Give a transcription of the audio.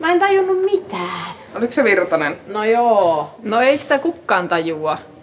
Mä en tajunnut mitään. Oliko se Virtanen? No joo. No ei sitä kukaan tajua.